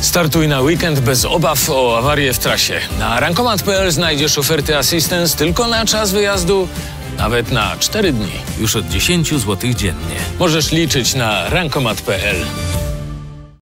Startuj na weekend bez obaw o awarię w trasie. Na rankomat.pl znajdziesz oferty assistance tylko na czas wyjazdu, nawet na 4 dni. Już od 10 zł dziennie. Możesz liczyć na rankomat.pl.